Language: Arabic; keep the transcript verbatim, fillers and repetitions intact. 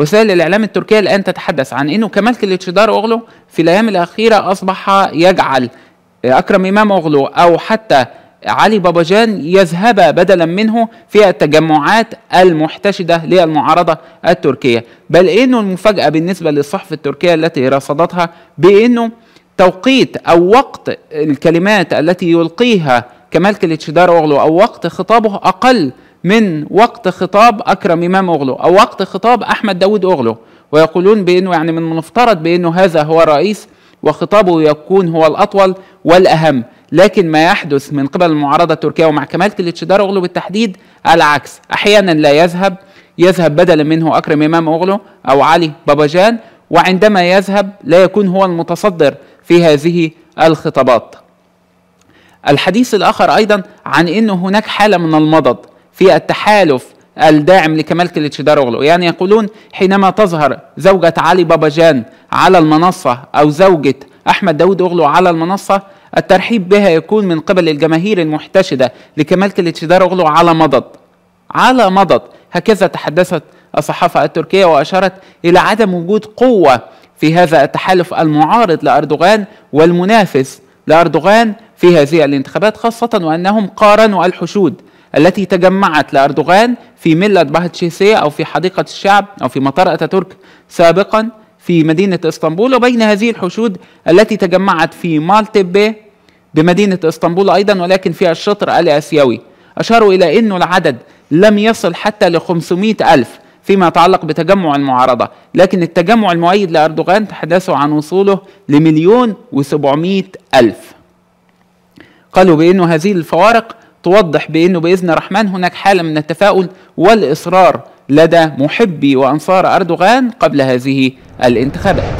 وسائل الإعلام التركية الآن تتحدث عن أنه كمال كليتشدار أوغلو في الأيام الأخيرة أصبح يجعل أكرم إمام أغلو أو حتى علي باباجان يذهب بدلا منه في التجمعات المحتشدة للمعارضة التركية، بل أنه المفاجأة بالنسبة للصحف التركية التي رصدتها بأنه توقيت أو وقت الكلمات التي يلقيها كمال كليتشدار أوغلو أو وقت خطابه أقل من وقت خطاب أكرم إمام أغلو أو وقت خطاب أحمد داود أغلو، ويقولون بأنه يعني من المفترض بأنه هذا هو الرئيس وخطابه يكون هو الأطول والأهم، لكن ما يحدث من قبل المعارضة التركية ومع كمال كليتشدار أوغلو بالتحديد العكس، أحيانا لا يذهب يذهب بدلا منه أكرم إمام أغلو أو علي باباجان، وعندما يذهب لا يكون هو المتصدر في هذه الخطابات. الحديث الآخر أيضا عن أنه هناك حالة من المضض في التحالف الداعم لكمال كليتشدار أوغلو، يعني يقولون حينما تظهر زوجة علي باباجان على المنصة أو زوجة أحمد داود أغلو على المنصة الترحيب بها يكون من قبل الجماهير المحتشدة لكمال كليتشدار أوغلو على مضض على مضض هكذا تحدثت الصحافة التركية، وأشارت إلى عدم وجود قوة في هذا التحالف المعارض لأردوغان والمنافس لأردوغان في هذه الانتخابات، خاصة وأنهم قارنوا الحشود التي تجمعت لأردوغان في ميل باهتشيسي أو في حديقة الشعب أو في مطار أتاتورك سابقا في مدينة إسطنبول، وبين هذه الحشود التي تجمعت في مالتبي بمدينة إسطنبول أيضا ولكن في الشطر الآسيوي. أشاروا إلى أنه العدد لم يصل حتى ل خمسمائة ألف فيما يتعلق بتجمع المعارضة، لكن التجمع المؤيد لأردوغان تحدثوا عن وصوله لمليون وسبعمائة ألف. قالوا بأنه هذه الفوارق توضح بأنه بإذن الرحمن هناك حالة من التفاؤل والإصرار لدى محبي وأنصار أردوغان قبل هذه الانتخابات.